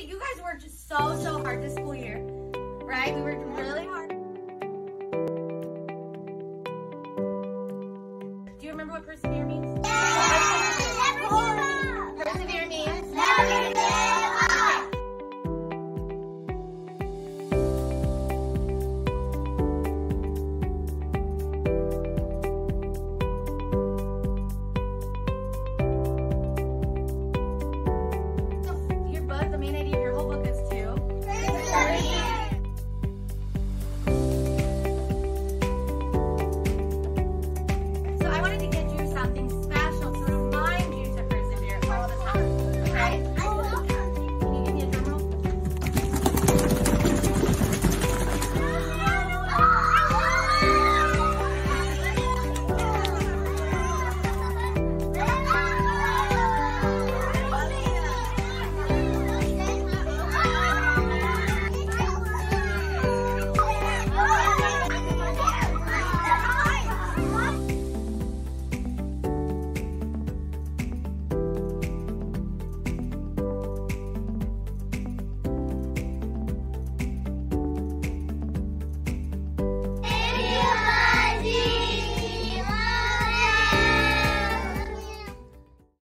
that you guys worked so hard this school year, right? We worked